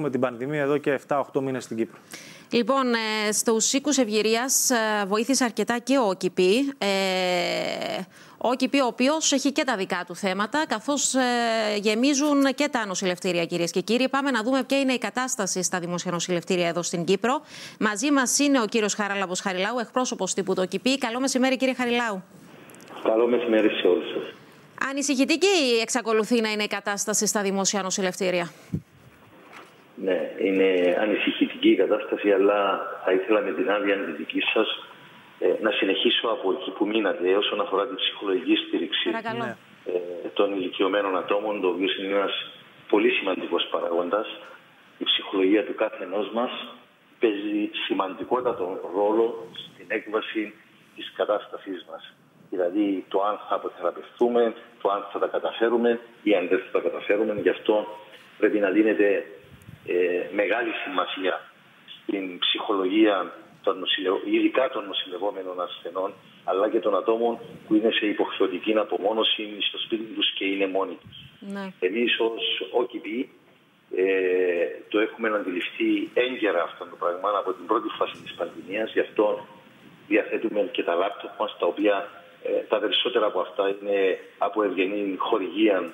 έχουμε την πανδημία εδώ και 7-8 μήνες στην Κύπρο. Λοιπόν, στους οίκους ευγυρίας βοήθησε αρκετά και ο ΟΚΙΠΗ. Ο οποίος έχει και τα δικά του θέματα, καθώς γεμίζουν και τα νοσηλευτήρια, κυρίες και κύριοι. Πάμε να δούμε ποια είναι η κατάσταση στα δημόσια νοσηλευτήρια εδώ στην Κύπρο. Μαζί μας είναι ο κύριος Χαράλαμπος Χαριλάου, εκπρόσωπος τύπου του ΟΚΥΠΗ. Καλό μεσημέρι, κύριε Χαριλάου. Καλό μεσημέρι σε όλους σας. Ανησυχητική εξακολουθεί να είναι η κατάσταση στα δημόσια νοσηλευτήρια. Ναι, είναι ανησυχητική η κατάσταση, αλλά θα ήθελα με την άδεια τη δική σας να συνεχίσω από εκεί που μείνατε όσον αφορά την ψυχολογική στήριξη των ηλικιωμένων ατόμων, το οποίο είναι ένας πολύ σημαντικός παραγόντας. Η ψυχολογία του κάθε ενός μας παίζει σημαντικότατο ρόλο στην έκβαση της κατάστασής μας. Δηλαδή το αν θα αποθεραπευτούμε, το αν θα τα καταφέρουμε ή αν δεν θα τα καταφέρουμε. Γι' αυτό πρέπει να δίνεται μεγάλη σημασία στην ψυχολογία ειδικά των νοσηλευόμενων ασθενών, αλλά και των ατόμων που είναι σε υποχρεωτική απομόνωση στο σπίτι τους και είναι μόνοι τους. Ναι. Εμείς ως ΟΚΥΠΗ το έχουμε αντιληφθεί έγκαιρα αυτό το πράγμα από την πρώτη φάση της πανδημίας. Γι' αυτό διαθέτουμε και τα λάπτοπ μας, τα οποία τα περισσότερα από αυτά είναι από ευγενή χορηγία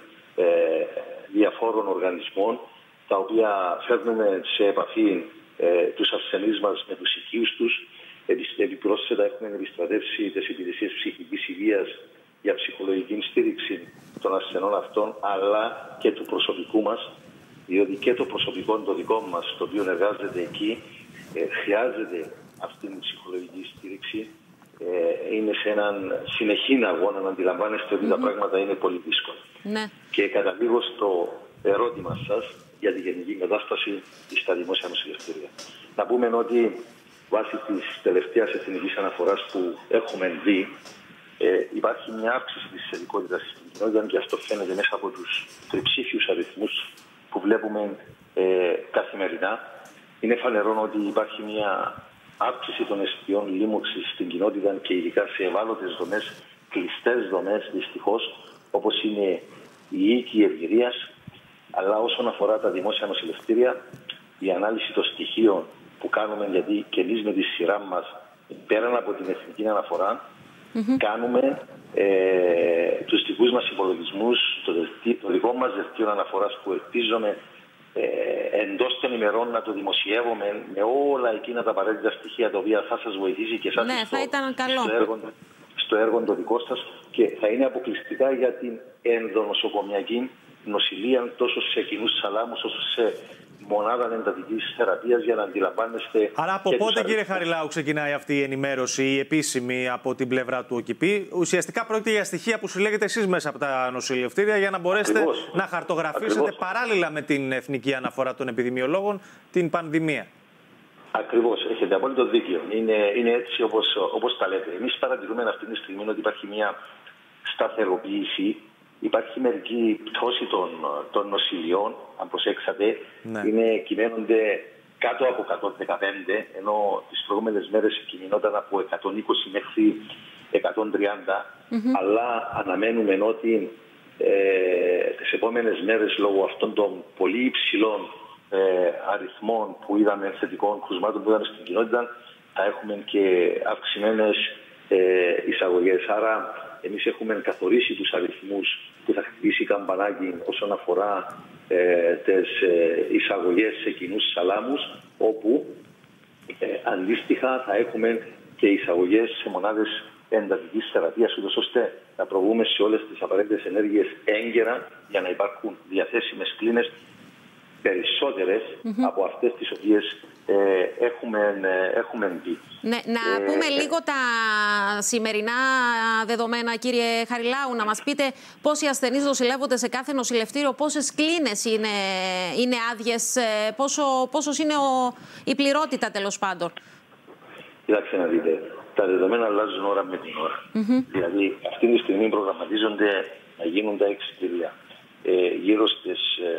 διαφόρων οργανισμών, τα οποία φέρνουμε σε επαφή τους ασθενείς μας με τους οικείους τους. Επιπρόσθετα έχουμε επιστρατεύσει τις υπηρεσίες ψυχικής υγείας για ψυχολογική στήριξη των ασθενών αυτών, αλλά και του προσωπικού μας, διότι και το προσωπικό το δικό μας, το οποίο εργάζεται εκεί, χρειάζεται αυτή την ψυχολογική στήριξη. Είναι σε έναν συνεχή αγώνα, να αντιλαμβάνεστε ότι τα πράγματα είναι πολύ δύσκολα. Ναι. Και καταλήγω στο ερώτημα σας για τη γενική κατάσταση στα δημόσια νοσηλευτήρια. Να πούμε ότι βάσει της τελευταίας εθνικής αναφοράς που έχουμε δει, υπάρχει μια αύξηση της ειδικότητας στην κοινότητα, και αυτό φαίνεται μέσα από τους τριψήφιους αριθμούς που βλέπουμε καθημερινά. Είναι φανερό ότι υπάρχει μια αύξηση των αισθητιών λίμωξης στην κοινότητα και ειδικά σε ευάλωτες δομές, κλειστές δομές δυστυχώς, όπως είναι η οίκη ευγυρίας. Αλλά όσον αφορά τα δημόσια νοσηλευτήρια, η ανάλυση των στοιχείων που κάνουμε, γιατί και εμείς με τη σειρά μας, πέραν από την εθνική αναφορά, κάνουμε τους δικούς μας υπολογισμούς, το δικό μας δελτίο αναφοράς που ελπίζουμε εντός των ημερών να το δημοσιεύουμε με όλα εκείνα τα απαραίτητα στοιχεία, τα οποία θα σας βοηθήσει και εσάς στο έργο το δικό σας, και θα είναι αποκλειστικά για την ενδονοσοκομιακή νοσηλεία, τόσο σε κοινούς σαλάμους όσο σε μονάδα εντατικής θεραπείας, για να αντιλαμβάνεστε. Άρα, από πότε, κύριε Χαριλάου, ξεκινάει αυτή η ενημέρωση, η επίσημη από την πλευρά του ΟΚΥΠΗ? Ουσιαστικά πρόκειται για στοιχεία που συλλέγετε εσείς μέσα από τα νοσηλευτήρια, για να μπορέσετε να χαρτογραφήσετε παράλληλα με την εθνική αναφορά των επιδημιολόγων την πανδημία. Ακριβώς, έχετε απόλυτο δίκιο. Είναι έτσι όπως τα λέτε. Εμείς παρατηρούμε αυτή τη στιγμή ότι υπάρχει μια σταθεροποίηση. Υπάρχει μερική πτώση των νοσηλιών, αν προσέξατε. Ναι. Κυμαίνονται κάτω από 115, ενώ τις προηγούμενες μέρες κυμαίνονταν από 120 μέχρι 130. Αλλά αναμένουμε ότι τις επόμενες μέρες, λόγω αυτών των πολύ υψηλών αριθμών που είδαμε, θετικών κρουσμάτων που είδαμε στην κοινότητα, θα έχουμε και αυξημένες εισαγωγές. Άρα εμείς έχουμε καθορίσει τους αριθμούς που θα χτυπήσει καμπανάκι όσον αφορά τις εισαγωγές σε κοινούς σαλάμους, όπου αντίστοιχα θα έχουμε και εισαγωγές σε μονάδες εντατικής θεραπείας, ούτως ώστε να προβούμε σε όλες τις απαραίτητες ενέργειες έγκαιρα, για να υπάρχουν διαθέσιμες κλίνες περισσότερες από αυτές τις οποίες έχουμε δει. Ναι, να πούμε λίγο τα σημερινά δεδομένα, κύριε Χαριλάου, να μας πείτε πόσοι ασθενείς νοσηλεύονται σε κάθε νοσηλευτήριο, πόσες κλίνες είναι άδειες, πόσος είναι η πληρότητα, τέλος πάντων. Κοιτάξτε να δείτε, τα δεδομένα αλλάζουν ώρα με την ώρα. Δηλαδή αυτή τη στιγμή προγραμματίζονται να γίνουν τα εξιτήρια. Γύρω στις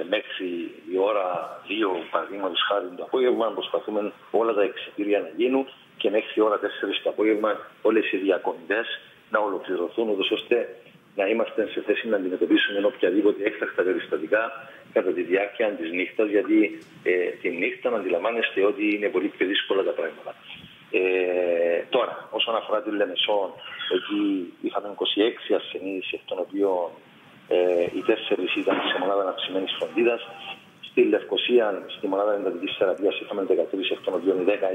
μέχρι η ώρα 2, παραδείγματος χάρη, το απόγευμα, προσπαθούμε όλα τα εξιτήρια να γίνουν, και μέχρι η ώρα 4 το απόγευμα όλες οι διακομιτές να ολοκληρωθούν, ώστε να είμαστε σε θέση να αντιμετωπίσουμε οποιαδήποτε έκτακτα περιστατικά, κατά τη διάρκεια της νύχτας, γιατί τη νύχτα αντιλαμβάνεστε ότι είναι πολύ πιο δύσκολα τα πράγματα. Τώρα, όσον αφορά τη Λεμεσόν, εκεί είχαμε 26 ασθενείς, εκ των οποίων οι 4 ήταν σε μονάδα αναψημένης φροντίδας. Στη Λευκοσία, στη μονάδα εντατικής θεραπείας, είχαμε 13, εκ των οποίων οι 10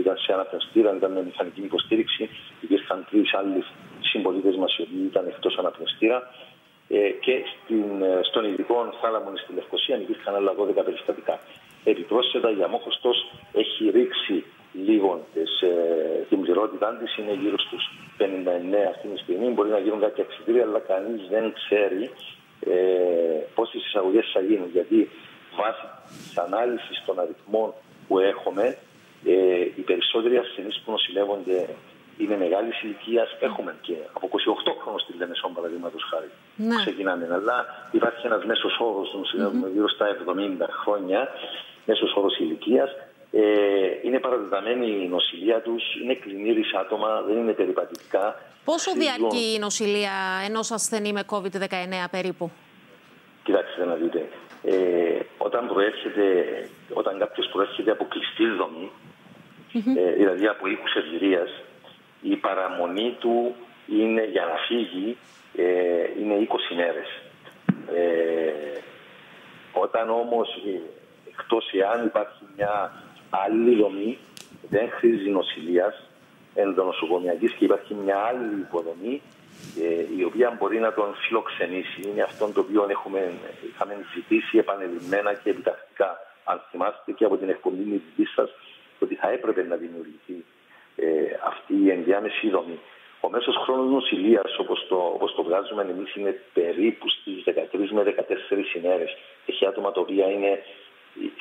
ήταν σε αναπνευστήρα, ήταν με μηχανική υποστήριξη. Υπήρχαν 3 άλλοι συμπολίτες μας οι οποίοι ήταν εκτός αναπνευστήρα. Και στον ειδικό θάλαμον στη Λευκοσία υπήρχαν άλλα 12 περιστατικά. Επιπρόσθετα, η αμόχωστος έχει ρίξει λίγο την πληρότητά της, είναι γύρω στους 59 αυτή τη στιγμή. Μπορεί να γίνουν κάποια εξιτήρια, αλλά κανείς δεν ξέρει πόσες εισαγωγές θα γίνουν. Γιατί βάσει της ανάλυσης των αριθμών που έχουμε, οι περισσότεροι ασθενείς που νοσηλεύονται είναι μεγάλη ηλικία. Έχουμε και από 28 χρόνους στη Λεμεσόν, παραδείγματος χάρη. Ναι. Ξεκινάνε. Αλλά υπάρχει ένας μέσος όρος, νοσηλεύουμε γύρω στα 70 χρόνια, μέσος όρος ηλικίας. Είναι παραδεδομένη η νοσηλεία τους, είναι κλινήρης άτομα, δεν είναι περιπατητικά. Πόσο διαρκεί η νοσηλεία ενός ασθενή με COVID-19 περίπου? Κοιτάξτε να δείτε. Όταν κάποιος προέρχεται από κλειστή δομή, δηλαδή από οίκους ευγυρίας, η παραμονή του είναι, για να φύγει, είναι 20 μέρες. Όταν όμως, εκτός εάν υπάρχει μια άλλη δομή, δεν χρήζει νοσηλείας ενδονοσοκομιακής και υπάρχει μια άλλη υποδομή, η οποία μπορεί να τον φιλοξενήσει. Είναι αυτό το οποίο είχαμε ζητήσει επανειλημμένα και επιτακτικά. Αν θυμάστε και από την εκπομπή σας, ότι θα έπρεπε να δημιουργηθεί αυτή η ενδιάμεση δομή. Ο μέσος χρόνος νοσηλείας, όπως το βγάζουμε εμείς, είναι περίπου στις 13 με 14 ημέρες. Έχει άτομα τα οποία είναι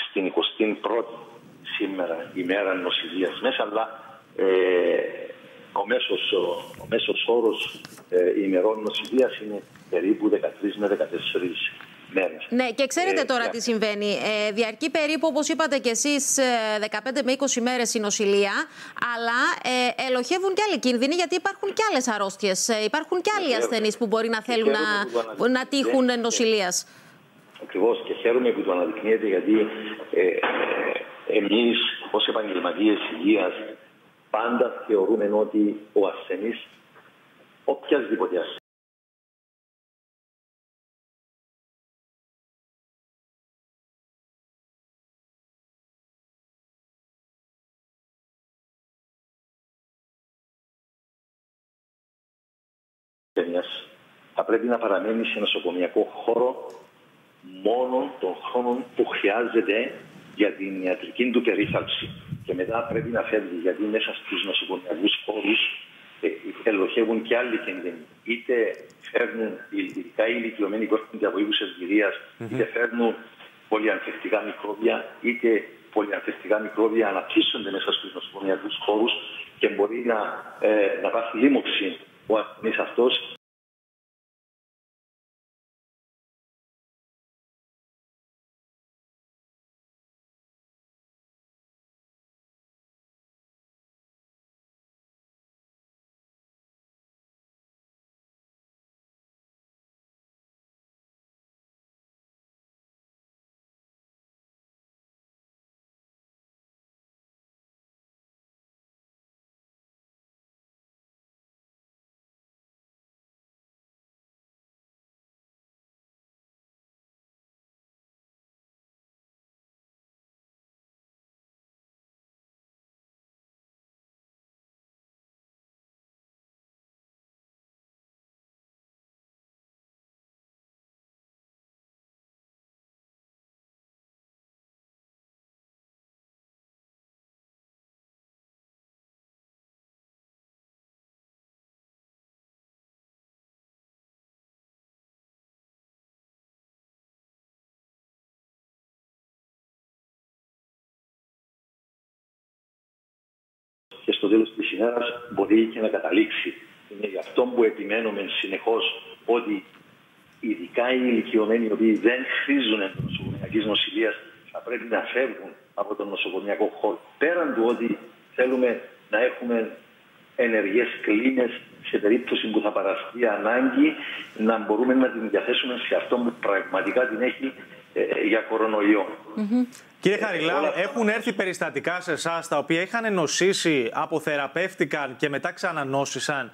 στην 21η σήμερα ημέρα νοσηλείας μέσα, αλλά ο μέσος όρος ημερών νοσηλείας είναι περίπου 13 με 14 μέρες. Ναι, και ξέρετε τώρα τι συμβαίνει. Διαρκεί περίπου, όπως είπατε και εσείς, 15 με 20 μέρες η νοσηλεία, αλλά ελοχεύουν και άλλοι κίνδυνοι, γιατί υπάρχουν και άλλες αρρώστιες. Υπάρχουν και άλλοι ασθενείς που μπορεί να θέλουν να τύχουν νοσηλείας. Ακριβώς, και χαίρομαι που το αναδεικνύεται, γιατί εμείς ως επαγγελματίες υγείας πάντα θεωρούμε ότι ο ασθενής, οποιασδήποτε ασθενής, θα πρέπει να παραμένει σε νοσοκομιακό χώρο μόνο των χρόνων που χρειάζεται για την ιατρική του περίθαλψη. Και μετά πρέπει να φεύγει, γιατί μέσα στους νοσοκομιακούς χώρους ελοχεύουν και άλλοι κίνδυνοι. Είτε φέρνουν ειδικά οι ηλικιωμένοι που έρχονται από οίκους ευγυρίας, είτε φέρνουν πολυανθεκτικά μικρόβια, είτε πολυανθεκτικά μικρόβια αναπτύσσονται μέσα στους νοσοκομιακούς χώρους και μπορεί να πάθει λίμωξη ο ασθενής αυτός. Και στο τέλος της ημέρας μπορεί και να καταλήξει. Είναι γι' αυτό που επιμένουμε συνεχώς ότι ειδικά οι ηλικιωμένοι οι οποίοι δεν χρήζουν νοσοκομιακής νοσηλείας θα πρέπει να φεύγουν από τον νοσοκομιακό χώρο. Πέραν του ότι θέλουμε να έχουμε ενεργές κλίνες σε περίπτωση που θα παραστεί ανάγκη να μπορούμε να την διαθέσουμε σε αυτό που πραγματικά την έχει για κορονοϊό. Κύριε Χαριλάου, έχουν έρθει περιστατικά σε εσάς τα οποία είχαν νοσήσει, αποθεραπεύτηκαν και μετά ξανανόσησαν.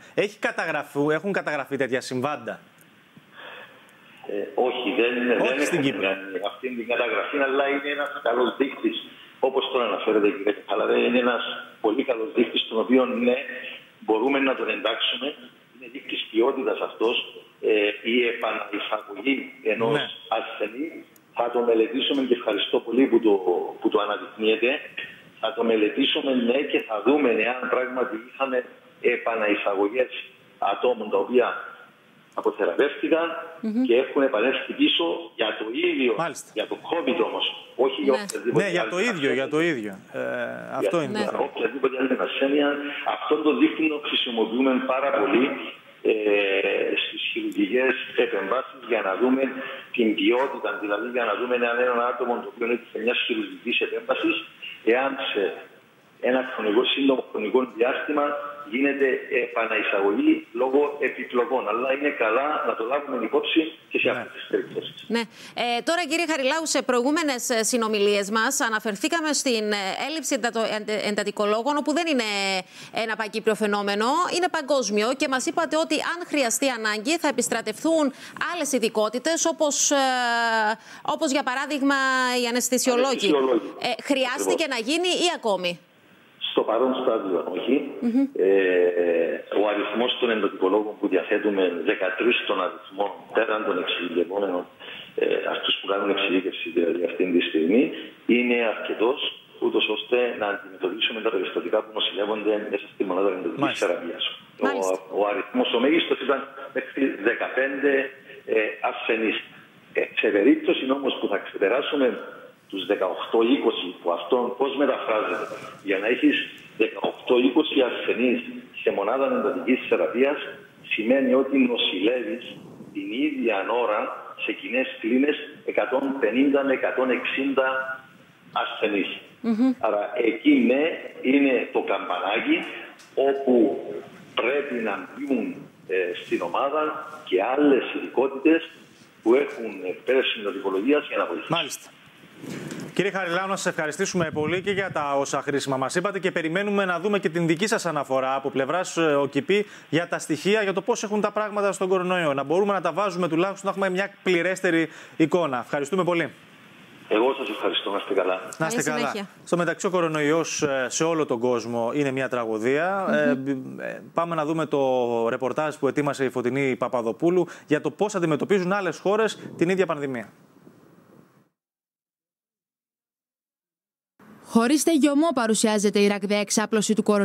Έχουν καταγραφεί τέτοια συμβάντα? Όχι, δεν στην Κύπρο αυτή την καταγραφή, αλλά είναι ένας καλός δείκτης, όπως τον αναφέρετε κύριε Χαριλάου, είναι ένας πολύ καλός δείκτης, τον οποίο ναι, μπορούμε να τον εντάξουμε. Είναι δείκτης ποιότητας αυτός. Η επαναεισαγωγή ενός ασθενή θα το μελετήσουμε και ευχαριστώ πολύ που το αναδεικνύεται. Θα το μελετήσουμε και θα δούμε εάν πράγματι είχαμε επαναεισαγωγές ατόμων τα οποία αποθεραπεύτηκαν και έχουν επανέλθει πίσω για το ίδιο, για το COVID όμως. Όχι για οποιαδήποτε άλλη. Ναι, για το ίδιο. Αυτό είναι το θέμα. Οποιαδήποτε άλλη ασθένεια. Αυτό το δείκτη χρησιμοποιούμε πάρα πολύ στις χειρουργικές επεμβάσεις για να δούμε την ποιότητα, δηλαδή για να δούμε αν ένα άτομο το οποίο έχει μια χειρουργική επέμβαση, εάν σε ένα σύντομο χρονικό διάστημα γίνεται επαναεισαγωγή λόγω επιπλοκών. Αλλά είναι καλά να το λάβουμε υπόψη και σε αυτές τις περιπτώσεις. Ναι. Τώρα, κύριε Χαριλάου, σε προηγούμενες συνομιλίες μας αναφερθήκαμε στην έλλειψη εντατικολόγων, όπου δεν είναι ένα παγκύπριο φαινόμενο, είναι παγκόσμιο. Και μας είπατε ότι αν χρειαστεί ανάγκη θα επιστρατευθούν άλλες ειδικότητες, όπως για παράδειγμα οι αναισθησιολόγοι. Χρειάστηκε να γίνει ή ακόμη? Στο παρόν στάδιο όχι. Ο αριθμός των εντατικολόγων που διαθέτουμε, 13 των αριθμών πέραν των εξειδικευόμενων, αυτούς που κάνουν εξειδίκευση δηλαδή αυτή τη στιγμή, είναι αρκετός, ούτως ώστε να αντιμετωπίσουμε τα περιστατικά που νοσηλεύονται μέσα στη μονάδα εντατικής θεραπείας. Ο αριθμός ο μέγιστος ήταν μέχρι 15 ασθενείς. Σε περίπτωση όμως που θα ξεπεράσουμε τους 18-20, που αυτόν πώς μεταφράζεται, για να έχεις 18-20 ασθενείς σε μονάδα εντατικής θεραπείας, σημαίνει ότι νοσηλεύεις την ίδια ώρα σε κοινές κλίνες 150-160 ασθενείς. Άρα εκεί ναι, είναι το καμπανάκι όπου πρέπει να μπουν στην ομάδα και άλλες ειδικότητες που έχουν εκπαίδευση εντατικολογίας για να βοηθήσουν. Μάλιστα. Κύριε Χαριλάου, να σας ευχαριστήσουμε πολύ και για τα όσα χρήσιμα μας είπατε και περιμένουμε να δούμε και την δική σας αναφορά από πλευράς ΟΚΥΠΗ για τα στοιχεία, για το πώς έχουν τα πράγματα στον κορονοϊό. Να μπορούμε να τα βάζουμε τουλάχιστον, να έχουμε μια πληρέστερη εικόνα. Ευχαριστούμε πολύ. Εγώ σας ευχαριστώ. Να είστε καλά. Να είστε καλά. Στο μεταξύ, ο κορονοϊός σε όλο τον κόσμο είναι μια τραγωδία. Πάμε να δούμε το ρεπορτάζ που ετοίμασε η Φωτεινή Παπαδοπούλου για το πώς αντιμετωπίζουν άλλες χώρες την ίδια πανδημία. Χωρίς τελειωμό παρουσιάζεται η ραγδαία εξάπλωση του κορονοϊού.